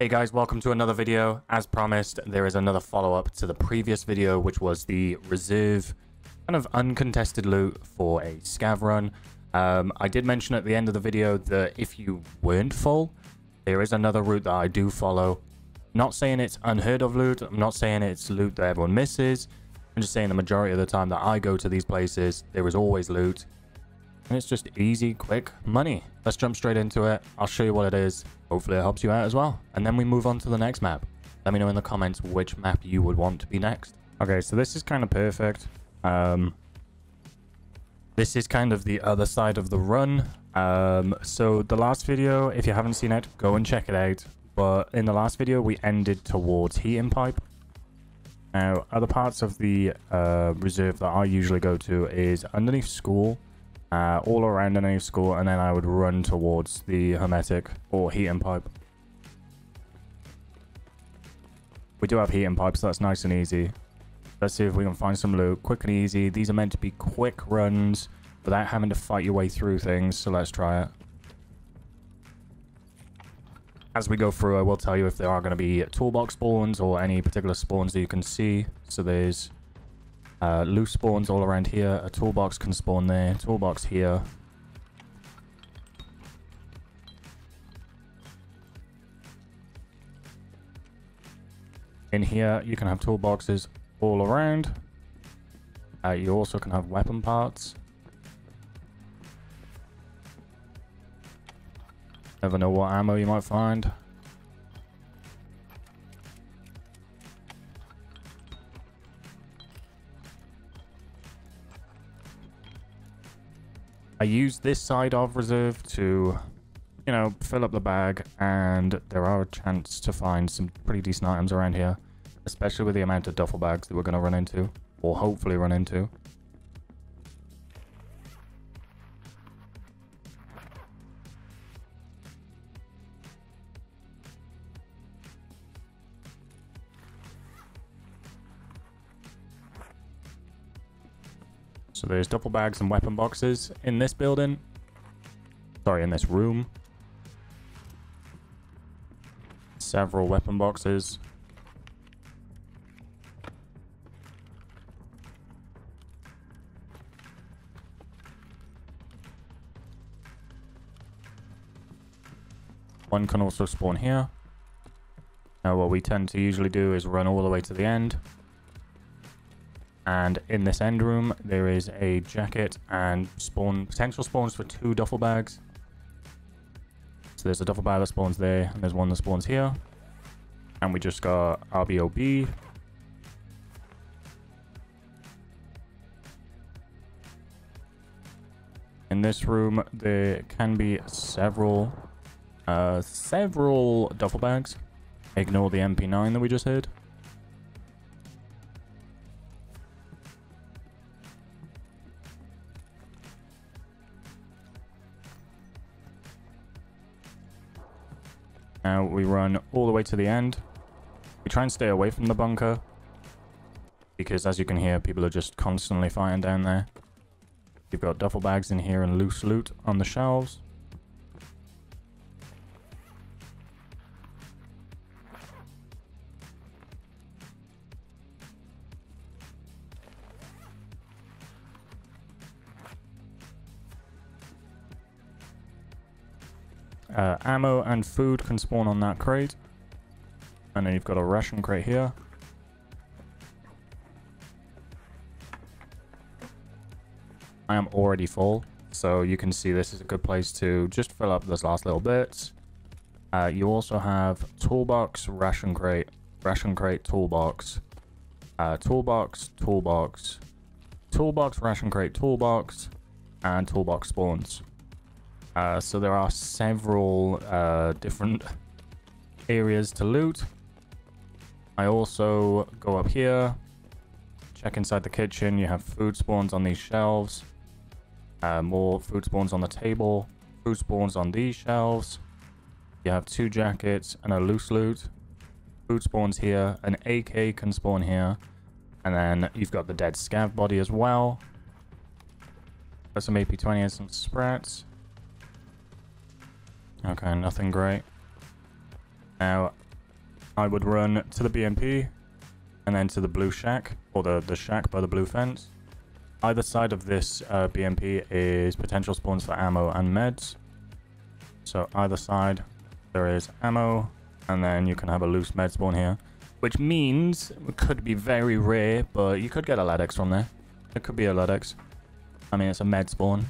Hey guys, welcome to another video. As promised, there is another follow-up to the previous video, which was the Reserve kind of uncontested loot for a SCAV run. I did mention at the end of the video that if you weren't full, there is another route that I do follow. I'm not saying it's unheard of loot. I'm not saying it's loot that everyone misses. I'm just saying the majority of the time that I go to these places, there is always loot. And it's just easy, quick money. Let's jump straight into it. I'll show you what it is. Hopefully it helps you out as well. And then we move on to the next map. Let me know in the comments which map you would want to be next. Okay, so this is kind of perfect. This is kind of the other side of the run. So the last video, if you haven't seen it, go and check it out. But in the last video, we ended towards Heating Pipe. Now, other parts of the Reserve that I usually go to is underneath school. All around a new school, and then I would run towards the hermetic or Heating Pipe. We do have Heating Pipes, so that's nice and easy. Let's see if we can find some loot quick and easy. These are meant to be quick runs without having to fight your way through things, so let's try it. As we go through, I will tell you if there are going to be toolbox spawns or any particular spawns that you can see. So there's loose spawns all around here. A toolbox can spawn there. Toolbox here. In here, you can have toolboxes all around. You also can have weapon parts. Never know what ammo you might find. I use this side of Reserve to, you know, fill up the bag, and there are a chance to find some pretty decent items around here, especially with the amount of duffel bags that we're going to run into, or hopefully run into. So there's duffel bags and weapon boxes in this building. Sorry, in this room. Several weapon boxes. One can also spawn here. Now what we tend to usually do is run all the way to the end. And in this end room, there is a jacket and potential spawns for two duffel bags. So there's a duffel bag that spawns there, and there's one that spawns here. And we just got RBOB. In this room, there can be several duffel bags. Ignore the MP9 that we just heard. Now we run all the way to the end. We try and stay away from the bunker, because as you can hear, people are just constantly fighting down there. You've got duffel bags in here and loose loot on the shelves. Ammo and food can spawn on that crate. And then you've got a ration crate here. I am already full, so you can see this is a good place to just fill up those last little bits. You also have toolbox, ration crate, toolbox. Toolbox, toolbox. Toolbox, ration crate, toolbox. And toolbox spawns. So there are several different areas to loot. I also go up here, check inside the kitchen. You have food spawns on these shelves, more food spawns on the table, food spawns on these shelves. You have two jackets and a loose loot. Food spawns here, an AK can spawn here, and then you've got the dead scav body as well. Got some AP-20 and some sprats. Okay, nothing great. Now, I would run to the BMP and then to the blue shack, or the shack by the blue fence. Either side of this BMP is potential spawns for ammo and meds. So either side there is ammo, and then you can have a loose med spawn here, which means it could be very rare, but you could get a LEDX from there. It could be a LEDX. I mean, it's a med spawn.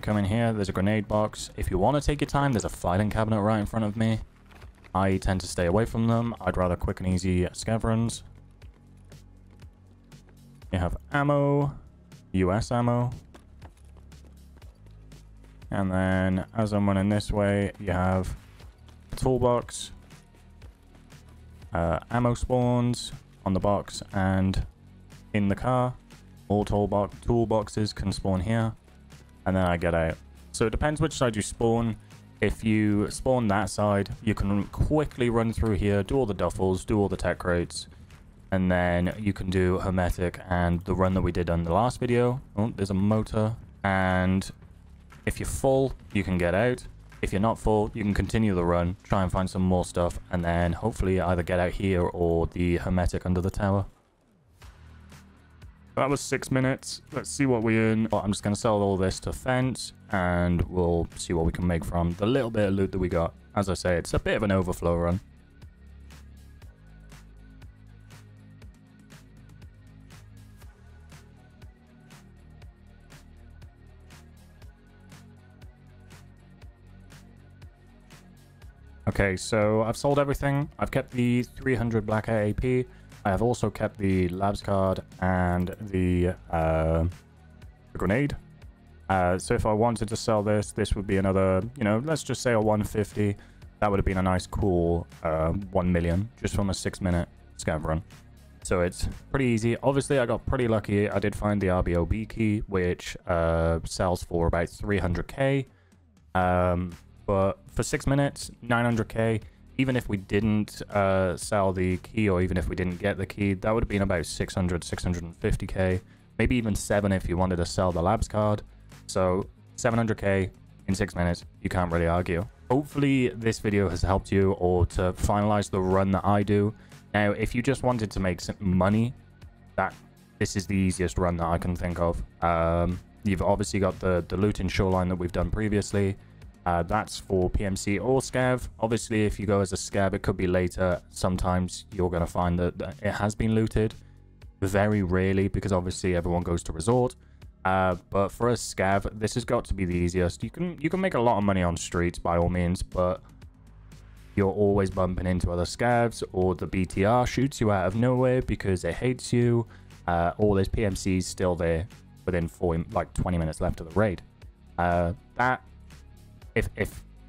Come in here, there's a grenade box. If you want to take your time, there's a filing cabinet right in front of me. I tend to stay away from them. I'd rather quick and easy SCAV runs. You have ammo, US ammo. And then as I'm running this way, you have a toolbox, ammo spawns on the box and in the car. All toolboxes can spawn here. And then I get out. So it depends which side you spawn. If you spawn that side, you can quickly run through here, do all the duffels, do all the tech crates. And then you can do hermetic and the run that we did on the last video. Oh, there's a motor. And if you're full, you can get out. If you're not full, you can continue the run, try and find some more stuff, and then hopefully either get out here or the hermetic under the tower. That was 6 minutes. Let's see what we're in. Well, I'm just going to sell all this to Fence, and we'll see what we can make from the little bit of loot that we got. As I say, it's a bit of an overflow run. Okay, so I've sold everything. I've kept the 300 black AP. I have also kept the labs card and the grenade. So if I wanted to sell this, this would be another, you know, let's just say a 150. That would have been a nice cool 1 million just from a 6-minute scav run. So it's pretty easy. Obviously, I got pretty lucky. I did find the RBOB key, which sells for about 300k. But for 6 minutes, 900k, even if we didn't sell the key, or even if we didn't get the key, that would have been about 600, 650k, maybe even 7 if you wanted to sell the labs card. So 700k in 6 minutes, you can't really argue. Hopefully this video has helped you, or to finalize the run that I do. Now, if you just wanted to make some money, this is the easiest run that I can think of. You've obviously got the loot in Shoreline that we've done previously. That's for PMC or SCAV. Obviously, if you go as a SCAV, it could be later. Sometimes you're going to find that it has been looted. Very rarely, because obviously everyone goes to resort. But for a SCAV, this has got to be the easiest. You can make a lot of money on streets by all means, but you're always bumping into other SCAVs, or the BTR shoots you out of nowhere because it hates you. Or there's PMCs still there within 20 minutes left of the raid.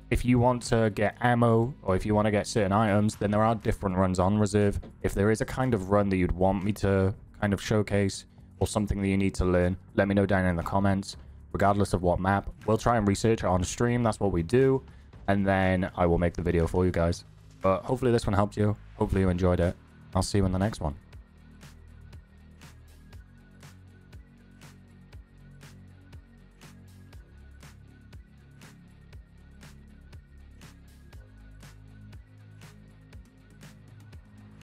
If you want to get ammo, or if you want to get certain items, then there are different runs on Reserve. If there is a kind of run that you'd want me to kind of showcase, or something that you need to learn, let me know down in the comments, regardless of what map. We'll try and research it on stream, that's what we do, and then I will make the video for you guys. But hopefully this one helped you, hopefully you enjoyed it. I'll see you in the next one.